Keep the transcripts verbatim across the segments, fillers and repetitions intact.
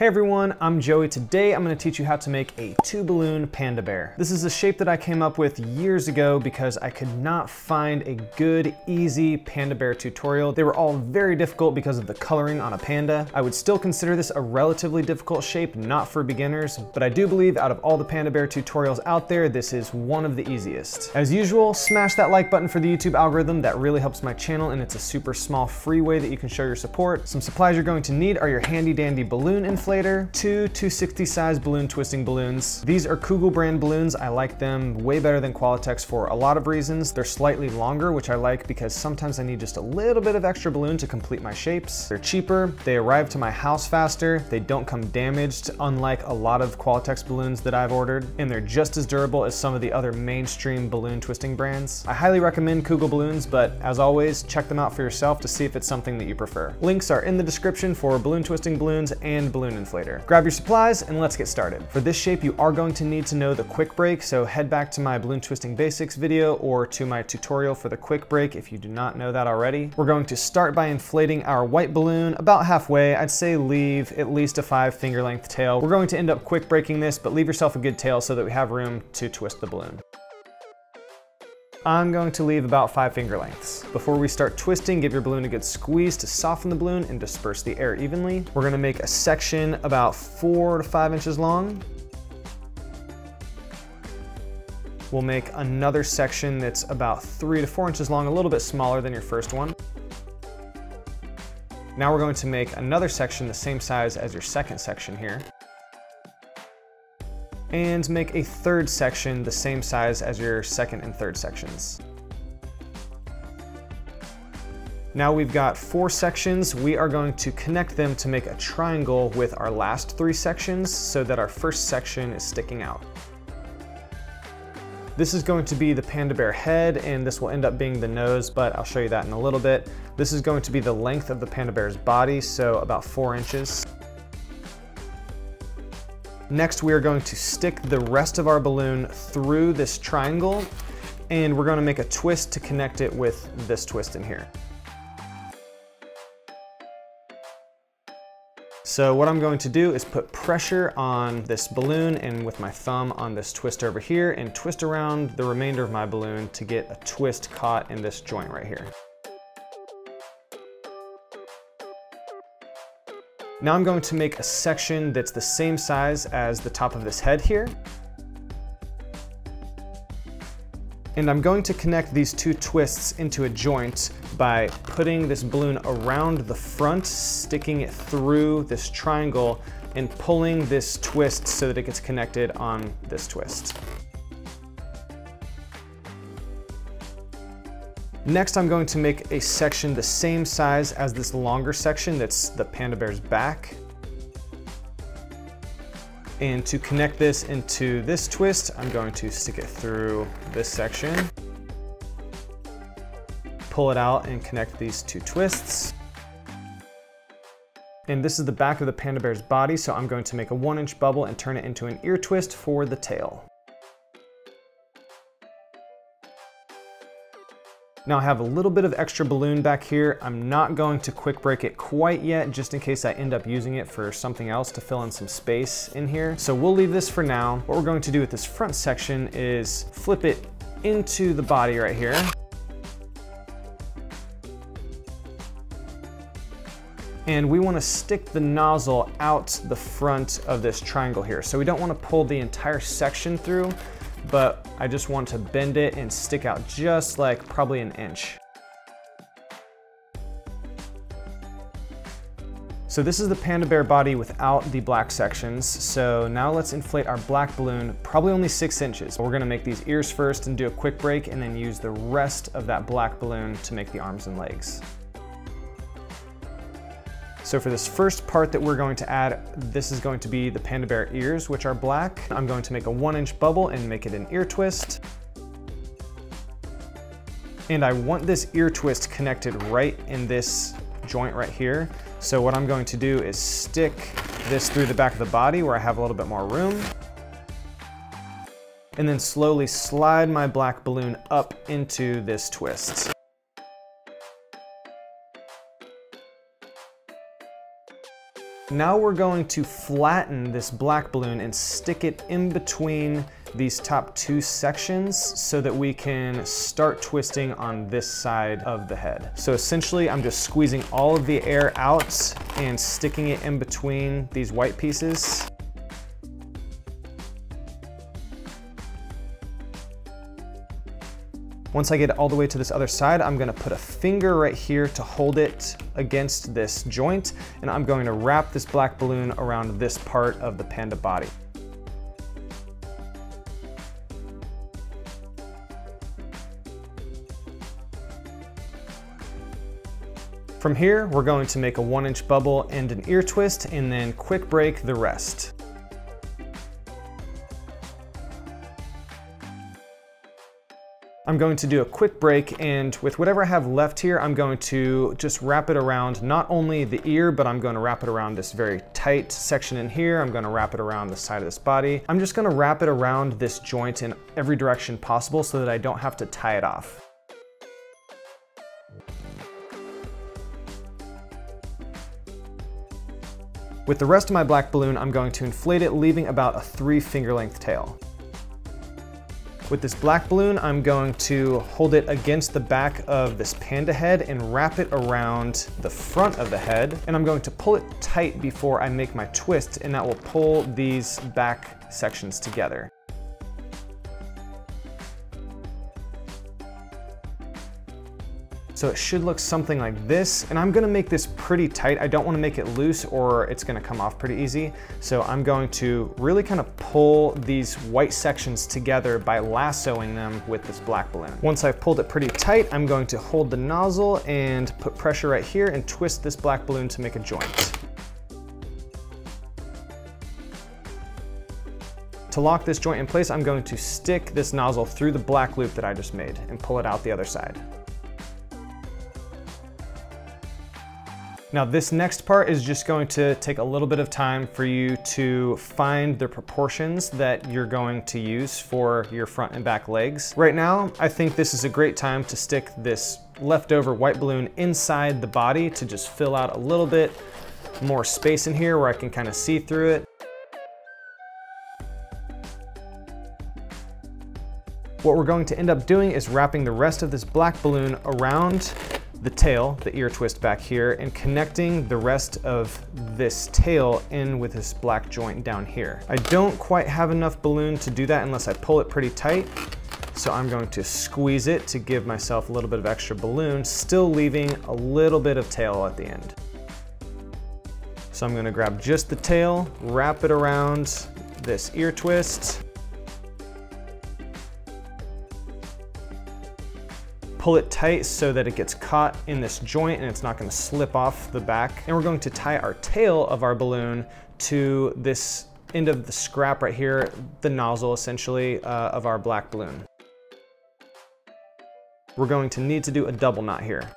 Hey everyone, I'm Joey. Today I'm going to teach you how to make a two balloon panda bear. This is a shape that I came up with years ago because I could not find a good, easy panda bear tutorial. They were all very difficult because of the coloring on a panda. I would still consider this a relatively difficult shape, not for beginners, but I do believe out of all the panda bear tutorials out there, this is one of the easiest. As usual, smash that like button for the YouTube algorithm. That really helps my channel, and it's a super small free way that you can show your support. Some supplies you're going to need are your handy dandy balloon and Inflator, two two sixty size balloon twisting balloons. These are Kugel brand balloons. I like them way better than Qualatex for a lot of reasons. They're slightly longer, which I like because sometimes I need just a little bit of extra balloon to complete my shapes. They're cheaper, they arrive to my house faster, they don't come damaged, unlike a lot of Qualatex balloons that I've ordered, and they're just as durable as some of the other mainstream balloon twisting brands. I highly recommend Kugel balloons, but as always, check them out for yourself to see if it's something that you prefer. Links are in the description for balloon twisting balloons and balloon inflator. Grab your supplies and let's get started. For this shape, you are going to need to know the quick break, so head back to my balloon twisting basics video or to my tutorial for the quick break if you do not know that already. We're going to start by inflating our white balloon about halfway. I'd say leave at least a five finger length tail. We're going to end up quick breaking this, but leave yourself a good tail so that we have room to twist the balloon. I'm going to leave about five finger lengths. Before we start twisting, give your balloon a good squeeze to soften the balloon and disperse the air evenly. We're gonna make a section about four to five inches long. We'll make another section that's about three to four inches long, a little bit smaller than your first one. Now we're going to make another section the same size as your second section here. And make a third section the same size as your second and third sections. Now we've got four sections. We are going to connect them to make a triangle with our last three sections so that our first section is sticking out. This is going to be the panda bear head, and this will end up being the nose, but I'll show you that in a little bit. This is going to be the length of the panda bear's body, so about four inches. Next, we are going to stick the rest of our balloon through this triangle, and we're going to make a twist to connect it with this twist in here. So what I'm going to do is put pressure on this balloon and with my thumb on this twist over here and twist around the remainder of my balloon to get a twist caught in this joint right here. Now I'm going to make a section that's the same size as the top of this head here. And I'm going to connect these two twists into a joint by putting this balloon around the front, sticking it through this triangle, and pulling this twist so that it gets connected on this twist. Next, I'm going to make a section the same size as this longer section that's the panda bear's back. And to connect this into this twist, I'm going to stick it through this section, pull it out and connect these two twists. And this is the back of the panda bear's body, so I'm going to make a one inch bubble and turn it into an ear twist for the tail. Now I have a little bit of extra balloon back here. I'm not going to quick break it quite yet, just in case I end up using it for something else to fill in some space in here. So we'll leave this for now. What we're going to do with this front section is flip it into the body right here. And we want to stick the nozzle out the front of this triangle here. So we don't want to pull the entire section through, but I just want to bend it and stick out just like probably an inch. So this is the panda bear body without the black sections. So now let's inflate our black balloon, probably only six inches. We're gonna make these ears first and do a quick break and then use the rest of that black balloon to make the arms and legs. So for this first part that we're going to add, this is going to be the panda bear ears, which are black. I'm going to make a one inch bubble and make it an ear twist. And I want this ear twist connected right in this joint right here. So what I'm going to do is stick this through the back of the body where I have a little bit more room. And then slowly slide my black balloon up into this twist. Now we're going to flatten this black balloon and stick it in between these top two sections so that we can start twisting on this side of the head. So essentially I'm just squeezing all of the air out and sticking it in between these white pieces. Once I get all the way to this other side, I'm gonna put a finger right here to hold it against this joint, and I'm going to wrap this black balloon around this part of the panda body. From here, we're going to make a one inch bubble and an ear twist, and then quick break the rest. I'm going to do a quick break, and with whatever I have left here, I'm going to just wrap it around not only the ear, but I'm going to wrap it around this very tight section in here. I'm going to wrap it around the side of this body. I'm just going to wrap it around this joint in every direction possible so that I don't have to tie it off. With the rest of my black balloon, I'm going to inflate it, leaving about a three finger length tail. With this black balloon, I'm going to hold it against the back of this panda head and wrap it around the front of the head. And I'm going to pull it tight before I make my twist, and that will pull these back sections together. So it should look something like this, and I'm gonna make this pretty tight. I don't wanna make it loose or it's gonna come off pretty easy. So I'm going to really kind of pull these white sections together by lassoing them with this black balloon. Once I've pulled it pretty tight, I'm going to hold the nozzle and put pressure right here and twist this black balloon to make a joint. To lock this joint in place, I'm going to stick this nozzle through the black loop that I just made and pull it out the other side. Now this next part is just going to take a little bit of time for you to find the proportions that you're going to use for your front and back legs. Right now, I think this is a great time to stick this leftover white balloon inside the body to just fill out a little bit more space in here where I can kind of see through it. What we're going to end up doing is wrapping the rest of this black balloon around the tail, the ear twist back here, and connecting the rest of this tail in with this black joint down here. I don't quite have enough balloon to do that unless I pull it pretty tight, so I'm going to squeeze it to give myself a little bit of extra balloon, still leaving a little bit of tail at the end. So I'm gonna grab just the tail, wrap it around this ear twist, pull it tight so that it gets caught in this joint and it's not gonna slip off the back. And we're going to tie our tail of our balloon to this end of the scrap right here, the nozzle essentially uh, of our black balloon. We're going to need to do a double knot here.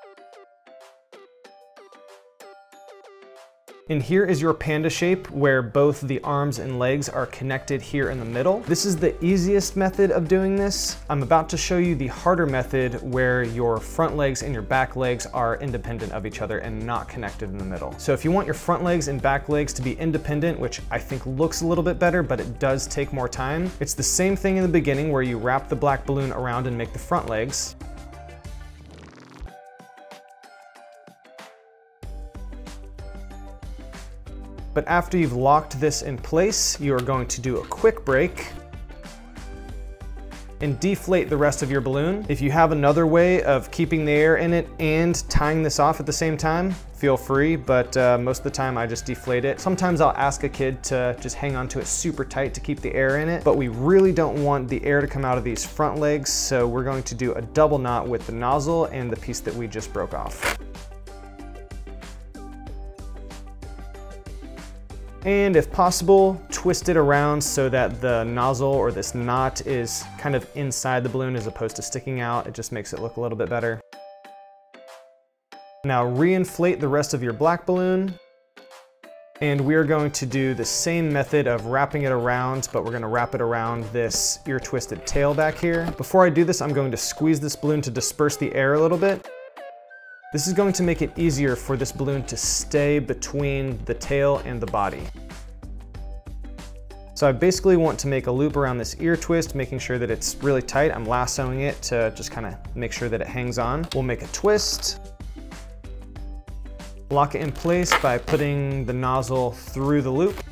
And here is your panda shape where both the arms and legs are connected here in the middle. This is the easiest method of doing this. I'm about to show you the harder method where your front legs and your back legs are independent of each other and not connected in the middle. So if you want your front legs and back legs to be independent, which I think looks a little bit better, but it does take more time, it's the same thing in the beginning where you wrap the black balloon around and make the front legs. But after you've locked this in place, you are going to do a quick break and deflate the rest of your balloon. If you have another way of keeping the air in it and tying this off at the same time, feel free, but uh, most of the time I just deflate it. Sometimes I'll ask a kid to just hang onto it super tight to keep the air in it, but we really don't want the air to come out of these front legs, so we're going to do a double knot with the nozzle and the piece that we just broke off. And if possible, twist it around so that the nozzle or this knot is kind of inside the balloon as opposed to sticking out. It just makes it look a little bit better. Now reinflate the rest of your black balloon. And we are going to do the same method of wrapping it around, but we're gonna wrap it around this ear twisted tail back here. Before I do this, I'm going to squeeze this balloon to disperse the air a little bit. This is going to make it easier for this balloon to stay between the tail and the body. So I basically want to make a loop around this ear twist, making sure that it's really tight. I'm lassoing it to just kind of make sure that it hangs on. We'll make a twist. Lock it in place by putting the nozzle through the loop.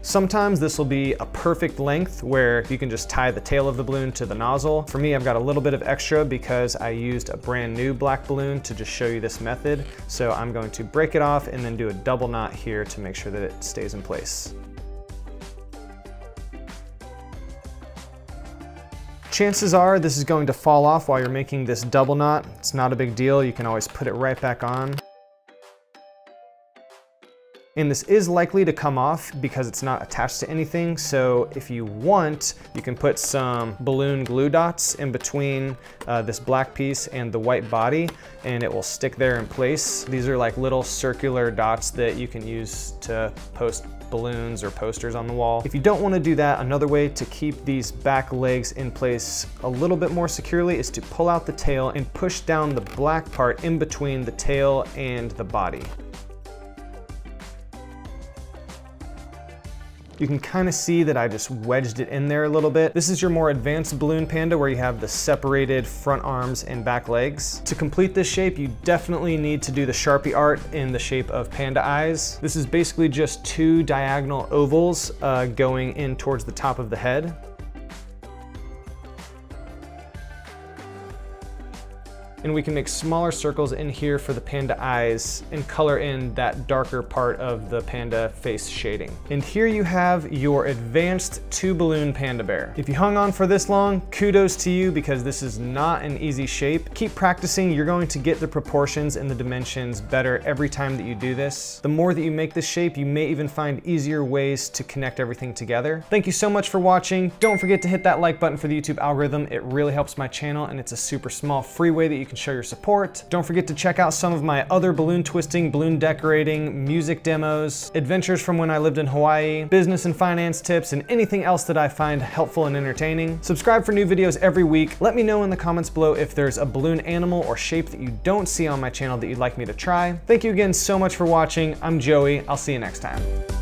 Sometimes this will be a perfect length where you can just tie the tail of the balloon to the nozzle. For me, I've got a little bit of extra because I used a brand new black balloon to just show you this method. So I'm going to break it off and then do a double knot here to make sure that it stays in place. Chances are this is going to fall off while you're making this double knot. It's not a big deal. You can always put it right back on. And this is likely to come off because it's not attached to anything. So if you want, you can put some balloon glue dots in between uh, this black piece and the white body, and it will stick there in place. These are like little circular dots that you can use to post balloons or posters on the wall. If you don't want to do that, another way to keep these back legs in place a little bit more securely is to pull out the tail and push down the black part in between the tail and the body. You can kind of see that I just wedged it in there a little bit. This is your more advanced balloon panda where you have the separated front arms and back legs. To complete this shape, you definitely need to do the Sharpie art in the shape of panda eyes. This is basically just two diagonal ovals uh, going in towards the top of the head. And we can make smaller circles in here for the panda eyes and color in that darker part of the panda face shading. And here you have your advanced two balloon panda bear. If you hung on for this long, kudos to you because this is not an easy shape. Keep practicing, you're going to get the proportions and the dimensions better every time that you do this. The more that you make this shape, you may even find easier ways to connect everything together. Thank you so much for watching. Don't forget to hit that like button for the YouTube algorithm. It really helps my channel and it's a super small free way that you can show your support. Don't forget to check out some of my other balloon twisting, balloon decorating, music demos, adventures from when I lived in Hawaii, business and finance tips, and anything else that I find helpful and entertaining. Subscribe for new videos every week. Let me know in the comments below if there's a balloon animal or shape that you don't see on my channel that you'd like me to try. Thank you again so much for watching. I'm Joey. I'll see you next time.